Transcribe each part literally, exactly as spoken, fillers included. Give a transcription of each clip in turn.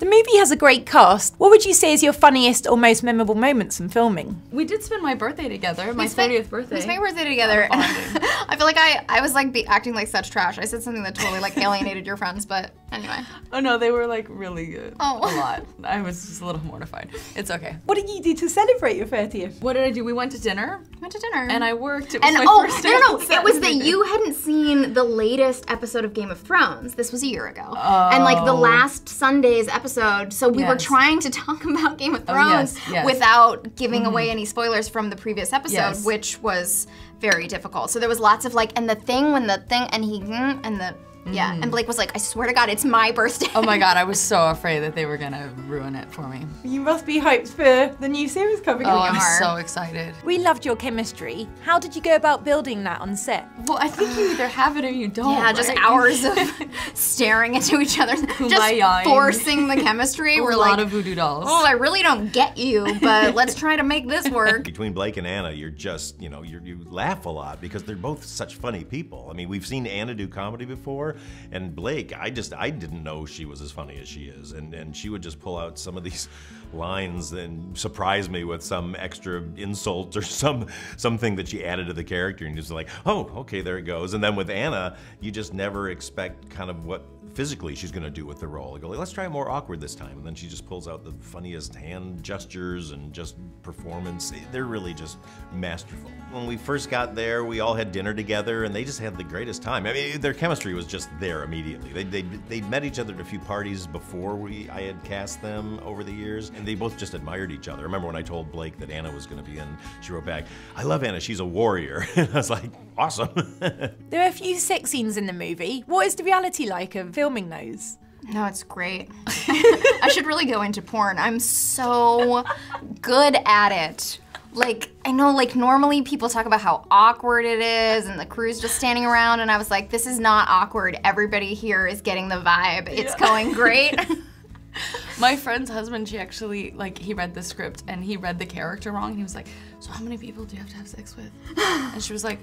The movie has a great cast. What would you say is your funniest or most memorable moments in filming? We did spend my birthday together, we my spent, thirtieth birthday. We spent my birthday together. And I feel like I, I was like be acting like such trash. I said something that totally like alienated your friends, but anyway. Oh no, they were like really good. Oh. A lot. I was just a little mortified. It's okay. What did you do to celebrate your thirtieth? What did I do? We went to dinner. We went to dinner. And I worked. It was and my oh, first no, no, no. It was that you hadn't seen the latest episode of Game of Thrones. This was a year ago. Oh. And like the last Sunday's episode Episode, so we yes. were trying to talk about Game of Thrones oh, yes, yes. without giving mm-hmm. away any spoilers from the previous episode, yes. which was very difficult. So there was lots of like, and the thing, when the thing, and he, and the, mm-hmm. yeah. And Blake was like, I swear to God, it's my birthday. Oh my God, I was so afraid that they were gonna ruin it for me. You must be hyped for the new series coming out. Oh, I'm are. so excited. We loved your chemistry. How did you go about building that on set? Well, I think you either have it or you don't. Yeah, right? Just hours of staring into each other, just forcing the chemistry. We're a lot like, of voodoo dolls. Oh, I really don't get you, but let's try to make this work. Between Blake and Anna, you're just, you know, you're, you laugh a lot because they're both such funny people. I mean, we've seen Anna do comedy before, and Blake, I just, I didn't know she was as funny as she is, and, and she would just pull out some of these lines and surprise me with some extra insult or some something that she added to the character, and just like, oh, okay, there it goes. And then with Anna, you just never expect kind of what physically she's gonna do with the role. You go, let's try more awkward this time, and then she just pulls out the funniest hand gestures and just performance. They're really just masterful. When we first got there, we all had dinner together, and they just had the greatest time. I mean, their chemistry was just there immediately. They they they'd met each other at a few parties before we I had cast them over the years, and they both just admired each other. I remember when I told Blake that Anna was gonna be in, she wrote back, "I love Anna. She's a warrior." And I was like, awesome. There are a few sex scenes in the movie. What is the reality like of filming those? No, it's great. I should really go into porn. I'm so good at it. Like, I know, like, normally people talk about how awkward it is and the crew's just standing around, and I was like, this is not awkward. Everybody here is getting the vibe. It's yeah. going great. My friend's husband, she actually, like, he read the script and he read the character wrong. He was like, so how many people do you have to have sex with? And she was like,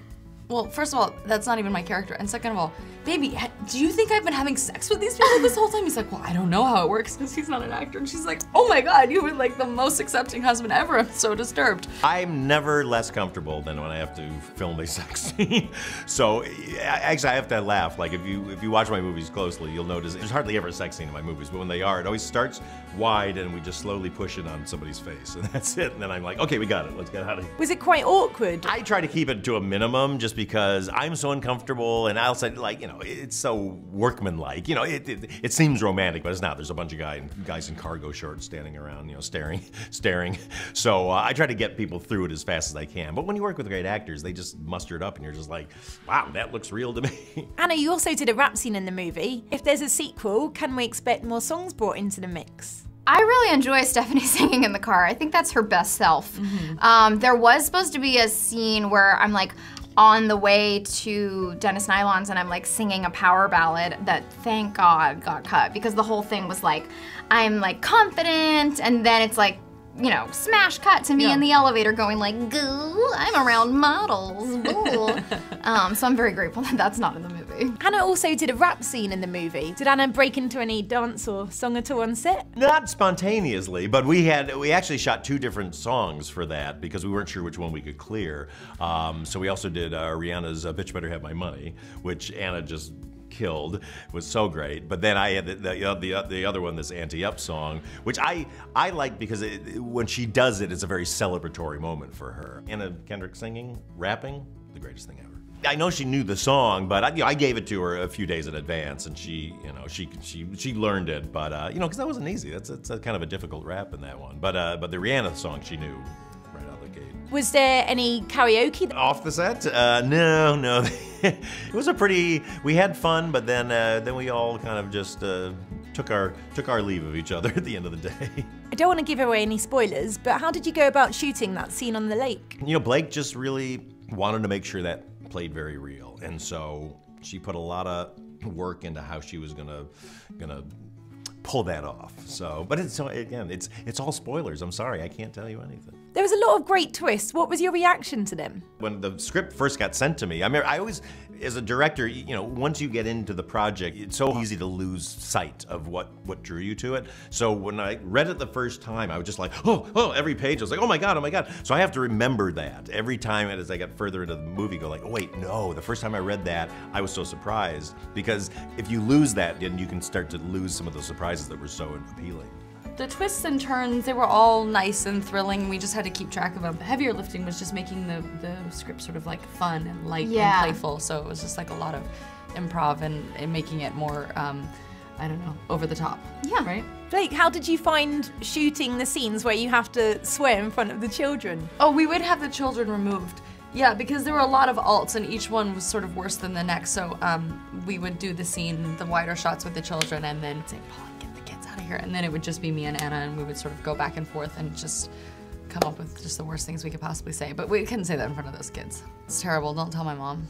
well, first of all, that's not even my character. And second of all, baby, do you think I've been having sex with these people this whole time? He's like, well, I don't know how it works because he's not an actor. And she's like, oh my God, you were like the most accepting husband ever. I'm so disturbed. I'm never less comfortable than when I have to film a sex scene. So actually, I have to laugh. Like if you if you watch my movies closely, you'll notice there's hardly ever a sex scene in my movies, but when they are, it always starts wide and we just slowly push it on somebody's face, and that's it. And then I'm like, okay, we got it. Let's get out of here. Was it quite awkward? I try to keep it to a minimum, just because I'm so uncomfortable, and I'll say, like, you know, it's so workmanlike. You know, it, it it seems romantic, but it's not. There's a bunch of guy guys in cargo shorts standing around, you know, staring, staring. So uh, I try to get people through it as fast as I can. But when you work with great actors, they just muster it up, and you're just like, wow, that looks real to me. Anna, you also did a rap scene in the movie. If there's a sequel, can we expect more songs brought into the mix? I really enjoy Stephanie singing in the car. I think that's her best self. Mm-hmm. um, there was supposed to be a scene where I'm like, on the way to Dennis Nylon's, and I'm like singing a power ballad that thank God got cut, because the whole thing was like, I'm like confident, and then it's like, you know, smash cut to me yeah. in the elevator going like, goo, I'm around models, boo. um, so I'm very grateful that that's not in the movie. Anna also did a rap scene in the movie. Did Anna break into any dance or song at all on set? Not spontaneously, but we had, we actually shot two different songs for that because we weren't sure which one we could clear. Um, so we also did uh, Rihanna's uh, Bitch Better Have My Money, which Anna just killed. It was so great. But then I had the the, the, the other one, this anti-up song, which I I like because it, when she does it, it's a very celebratory moment for her. Anna Kendrick singing, rapping, the greatest thing ever. I know she knew the song, but I, you know, I gave it to her a few days in advance, and she, you know, she she she learned it. But uh, you know, because that wasn't easy. That's that's a kind of a difficult rap in that one. But uh, but the Rihanna song, she knew right out of the gate. Was there any karaoke off the set? Uh, no, no. It was a pretty, we had fun, but then uh, then we all kind of just uh, took our took our leave of each other at the end of the day. I don't want to give away any spoilers, but how did you go about shooting that scene on the lake? You know, Blake just really wanted to make sure that played very real, and so she put a lot of work into how she was gonna gonna pull that off. So, but it's, so again, it's it's all spoilers. I'm sorry, I can't tell you anything. There was a lot of great twists. What was your reaction to them? When the script first got sent to me, I mean, I always, as a director, you know, once you get into the project, it's so easy to lose sight of what, what drew you to it. So when I read it the first time, I was just like, oh, oh, every page, I was like, oh my God, oh my God. So I have to remember that every time as I got further into the movie, go like, oh wait, no, the first time I read that, I was so surprised. Because if you lose that, then you can start to lose some of the surprises that were so appealing. The twists and turns, they were all nice and thrilling. We just had to keep track of them. The heavier lifting was just making the, the script sort of like fun and light yeah. and playful. So it was just like a lot of improv and, and making it more, um, I don't know, over the top. Yeah. Right? Blake, how did you find shooting the scenes where you have to swear in front of the children? Oh, we would have the children removed. Yeah, because there were a lot of alts and each one was sort of worse than the next. So um, we would do the scene, the wider shots with the children, and then say, Paul, get the kids out of here. And then it would just be me and Anna, and we would sort of go back and forth and just come up with just the worst things we could possibly say. But we couldn't say that in front of those kids. It's terrible, don't tell my mom.